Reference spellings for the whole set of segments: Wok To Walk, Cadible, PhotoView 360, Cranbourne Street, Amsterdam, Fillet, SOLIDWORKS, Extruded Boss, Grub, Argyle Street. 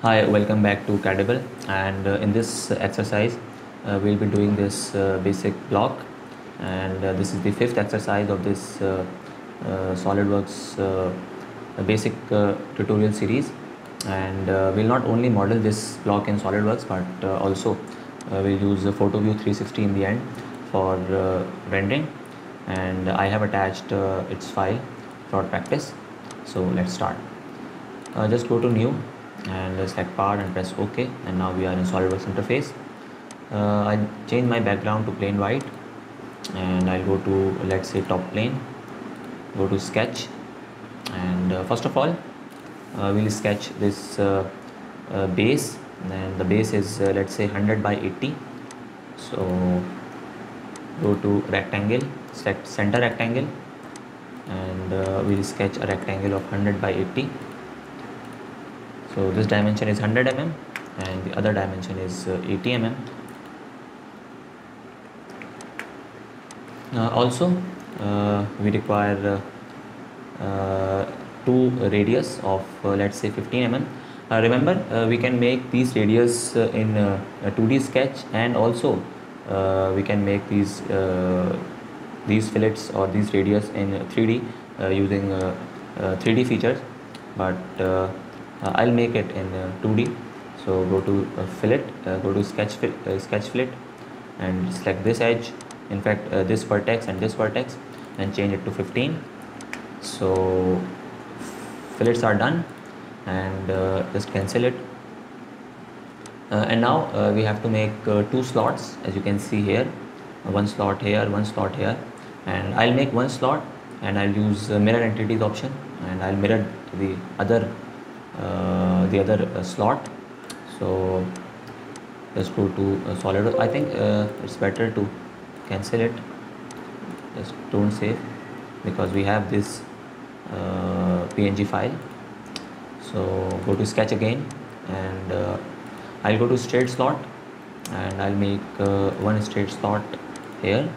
Hi, welcome back to Cadible, and in this exercise we'll be doing this basic block, and this is the fifth exercise of this SolidWorks basic tutorial series. And we'll not only model this block in SolidWorks, but also we'll use PhotoView 360 in the end for rendering, and I have attached its file for practice. So let's start. Just go to new and select part and press OK, and now we are in SolidWorks interface. I change my background to plain white, and I'll go to, let's say, top plane, go to sketch, and first of all we'll sketch this base, and the base is let's say 100 by 80. So go to rectangle, select center rectangle, and we'll sketch a rectangle of 100 by 80. So this dimension is 100 mm and the other dimension is 80 mm. Also we require two radius of let's say 15 mm. Remember, we can make these radius in a 2D sketch, and also we can make these fillets or these radius in 3D using 3D features, but I'll make it in 2D. So go to fillet, go to sketch fillet, and select this edge, in fact this vertex and this vertex, and change it to 15. So fillets are done, and just cancel it. And now we have to make two slots, as you can see here, one slot here, one slot here, and I'll make one slot, and I'll use mirror entities option, and I'll mirror the other slot. So just go to SolidWorks. I think it's better to cancel it, just don't save, because we have this PNG file. So go to sketch again, and I'll go to straight slot, and I'll make one straight slot here,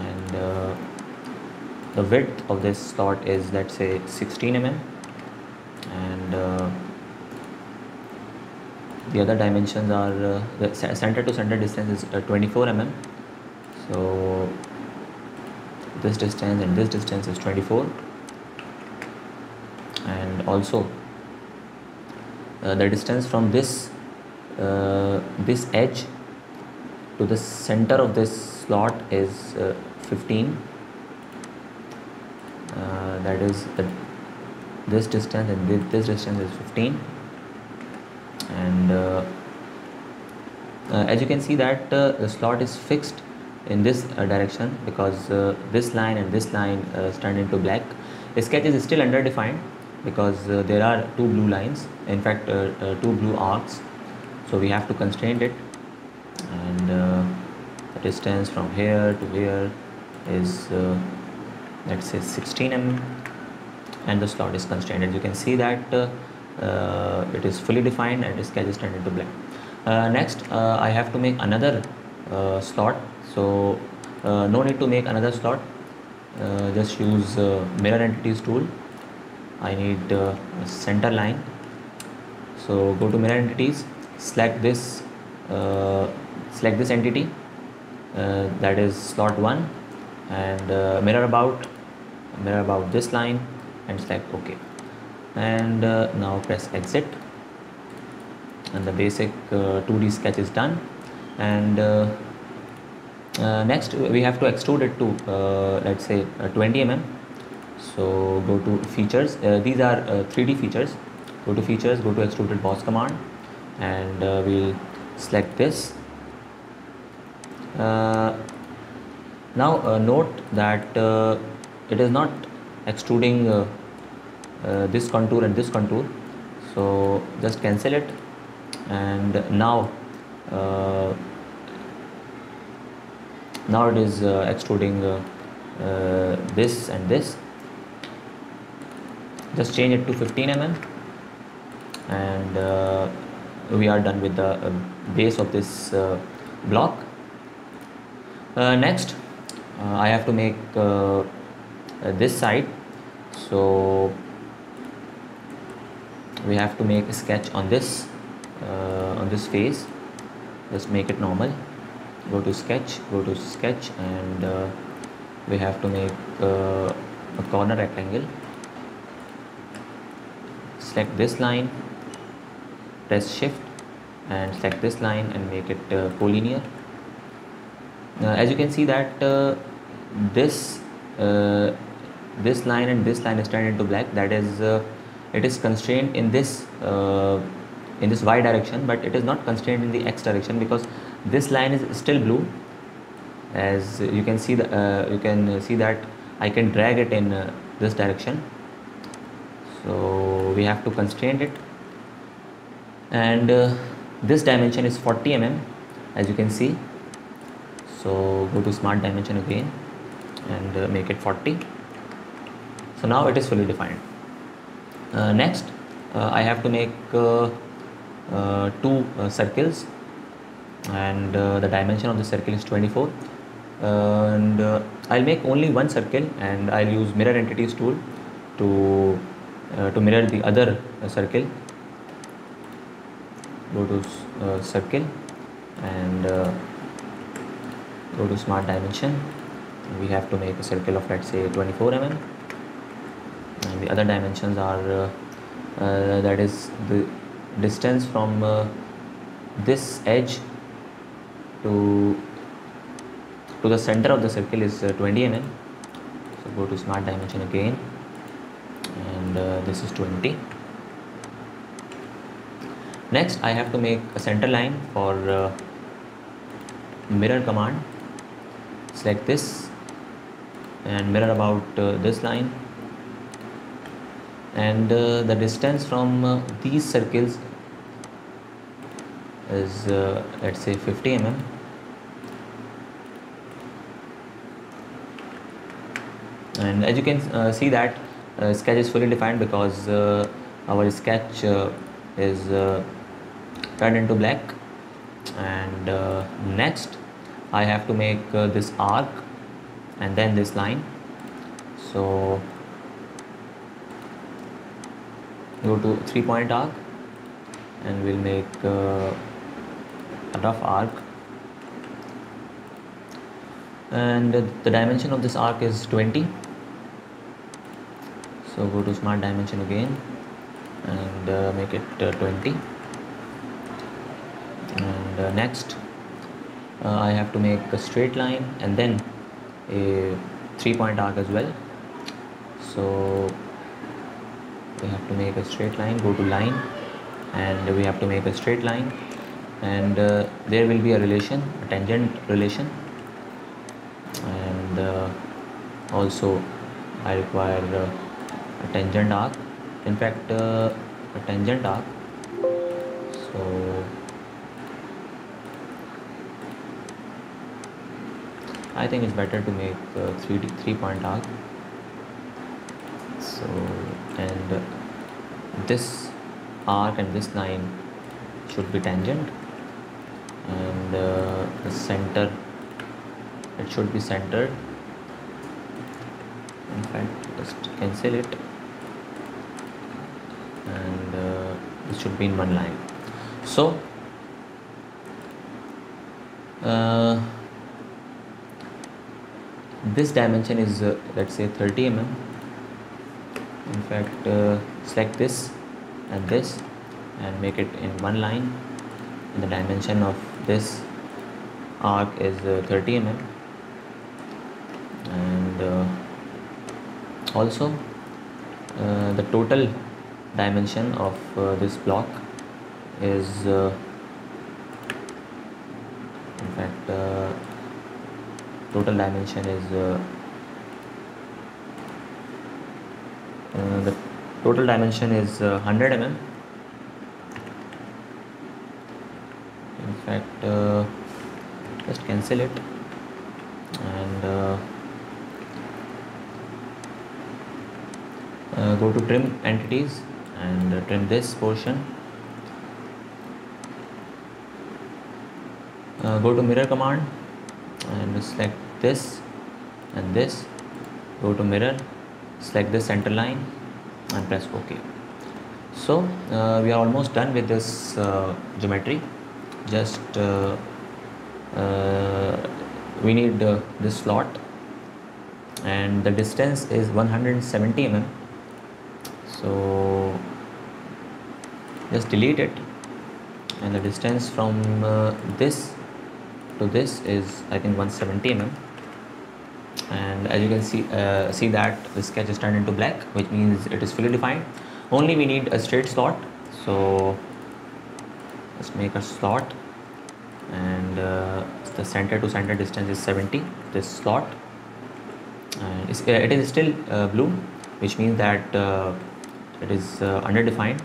and the width of this slot is, let's say, 16 mm, and the other dimensions are the center to center distance is 24 mm, so this distance and this distance is 24, and also the distance from this edge to the center of this slot is 15. That is this distance and this distance is 15, and as you can see that the slot is fixed in this direction, because this line and this line turned into black. The sketch is still underdefined, because there are two blue lines, in fact two blue arcs, so we have to constrain it, and the distance from here to here is let's say 16 mm, and the slot is constrained. As you can see that it is fully defined and the sketch is turned into black. Next I have to make another slot, so no need to make another slot, just use mirror entities tool. I need a center line, so go to mirror entities, select this entity, that is slot 1, and mirror about this line, and select OK, and now press exit, and the basic 2D sketch is done. And next we have to extrude it to let's say 20 mm. So go to features, these are 3D features, go to features, go to extruded boss command, and we'll select this. Now note that it is not extruding this contour and this contour, so just cancel it. And now it is extruding this and this. Just change it to 15 mm, and we are done with the base of this block. Next I have to make this side, so we have to make a sketch on this face. Just make it normal, go to sketch, and we have to make a corner rectangle. Select this line, press shift and select this line and make it collinear. As you can see that this line and this line is turned into black, that is it is constrained in this y direction, but it is not constrained in the x direction because this line is still blue. As you can see the you can see that I can drag it in this direction, so we have to constrain it. And this dimension is 40 mm, as you can see, so go to smart dimension again and make it 40. So now it is fully defined. Next I have to make two circles, and the dimension of the circle is 24, and I'll make only one circle and I'll use mirror entities tool to mirror the other circle. Go to circle and go to smart dimension. We have to make a circle of, let's say, 24 mm, and the other dimensions are that is the distance from this edge to the center of the circle is 20 mm. So go to smart dimension again and this is 20. Next I have to make a center line for mirror command. Select this and mirror about this line, and the distance from these circles is let's say 50 mm. And as you can see that sketch is fully defined because our sketch is turned into black. And next I have to make this arc and then this line. So go to 3-point arc and we'll make a rough arc, and the dimension of this arc is 20. So go to smart dimension again and make it 20. And next I have to make a straight line and then a 3-point arc as well. So we have to make a straight line, go to line, and we have to make a straight line, and there will be a relation, a tangent relation. And also I require a tangent arc, in fact a tangent arc. So I think it's better to make a 3-point arc. So and this arc and this line should be tangent, and the center, it should be centered. In fact, just cancel it, and it should be in one line. So this dimension is let's say 30 mm. In fact select this and this and make it in one line, and the dimension of this arc is 30 mm. And also the total dimension of this block is in fact total dimension is the total dimension is 100 mm. In fact just cancel it, and go to trim entities and trim this portion. Go to mirror command and select this and this, go to mirror, select the center line and press OK. So we are almost done with this geometry. Just we need this slot, and the distance is 170 mm, so just delete it. And the distance from this to this is, I think, 170 mm, and as you can see that the sketch is turned into black, which means it is fully defined. Only we need a straight slot, so let's make a slot, and the center to center distance is 70, this slot, and it is still blue, which means that it is underdefined.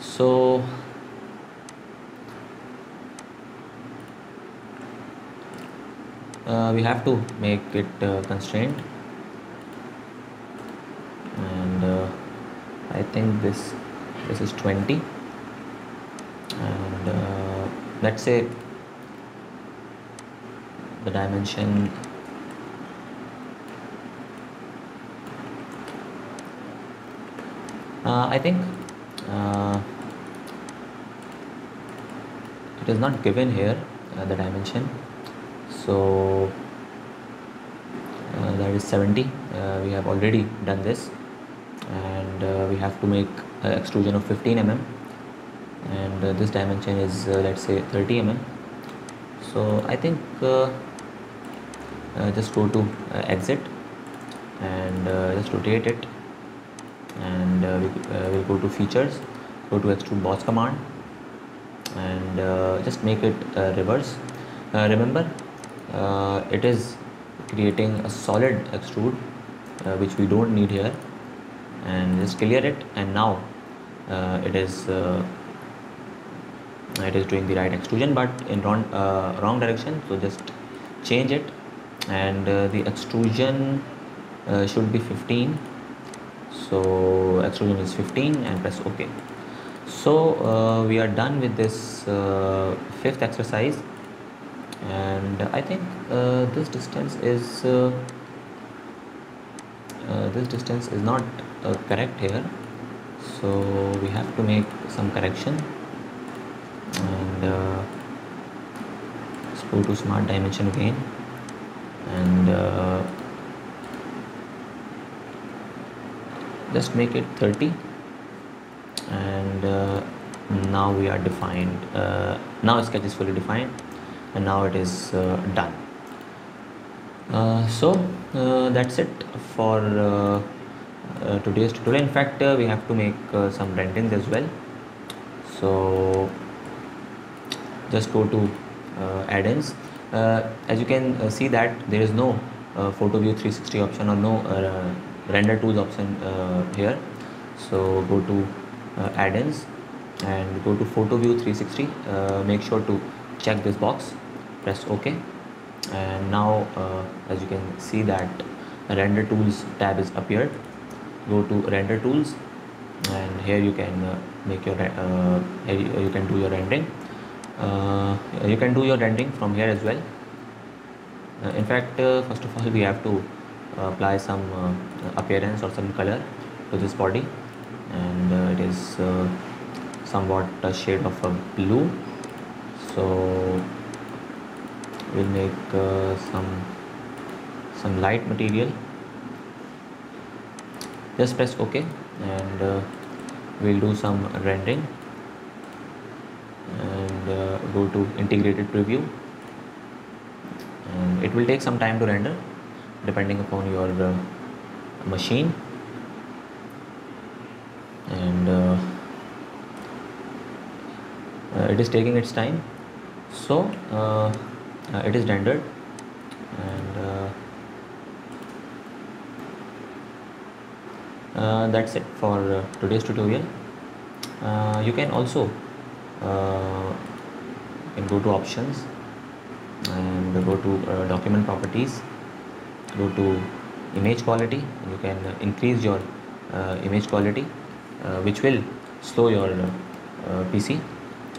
So we have to make it constrained, and I think this is 20, and let's say the dimension I think it is not given here, the dimension, so that is 70. We have already done this, and we have to make extrusion of 15 mm, and this dimension is let's say 30 mm. So I think just go to exit, and just rotate it, and we'll go to features, go to extrude boss command, and just make it reverse. Remember, it is creating a solid extrude, which we don't need here, and just clear it. And now it is doing the right extrusion, but in wrong direction, so just change it. And the extrusion should be 15, so extrusion is 15, and press OK. So we are done with this fifth exercise, and I think this distance is not correct here, so we have to make some correction, and let's go to smart dimension again, and just make it 30, and now we are defined. Now sketch is fully defined, and now it is done. So that's it for today's tutorial. In fact, we have to make some renderings as well, so just go to add-ins. As you can see that there is no PhotoView 360 option, or no render tools option here, so go to add-ins and go to PhotoView 360. Make sure to check this box, press OK, and now as you can see that render tools tab is appeared. Go to render tools, and here you can you can do your rendering. You can do your rendering from here as well. In fact, first of all, we have to apply some appearance or some color to this body, and it is somewhat a shade of a blue, so we'll make some light material. Just press OK, and we'll do some rendering, and go to integrated preview, and it will take some time to render depending upon your machine, and it is taking its time. So it is rendered, and that's it for today's tutorial. You can also go to options, and go to document properties, go to image quality. You can increase your image quality, which will slow your PC,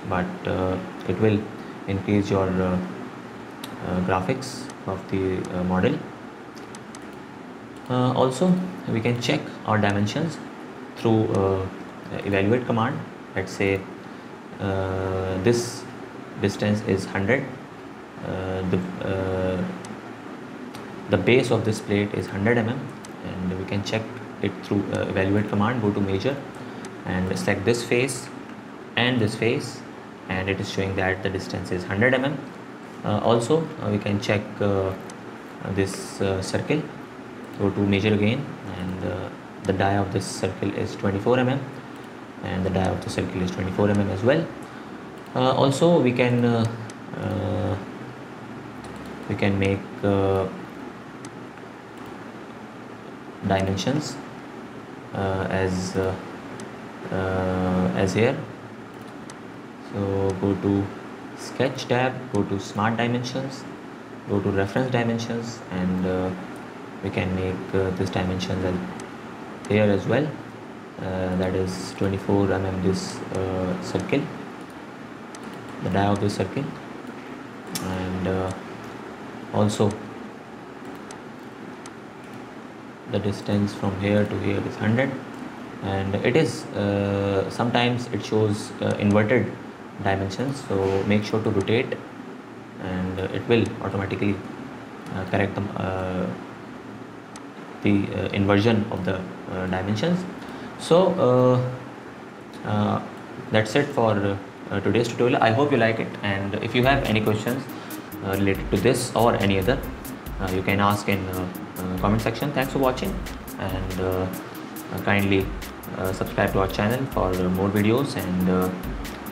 but it will increase your graphics of the model. Also we can check our dimensions through evaluate command. Let's say this distance is 100, the base of this plate is 100 mm, and we can check it through evaluate command. Go to measure and select this face and this face, and it is showing that the distance is 100 mm. Also we can check this circle. Go to measure again, and the die of this circle is 24 mm, and the die of the circle is 24 mm as well. Also we can make dimensions as here. So go to sketch tab, go to smart dimensions, go to reference dimensions, and we can make this dimension here as well. That is 24 mm this circle, the die of this circle. And also the distance from here to here is 100, and it is sometimes it shows inverted dimensions, so make sure to rotate, and it will automatically correct the inversion of the dimensions. So that's it for today's tutorial. I hope you like it, and if you have any questions related to this or any other, you can ask in comment section. Thanks for watching, and kindly subscribe to our channel for more videos, and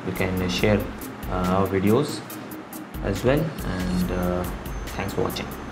you can share our videos as well, and thanks for watching.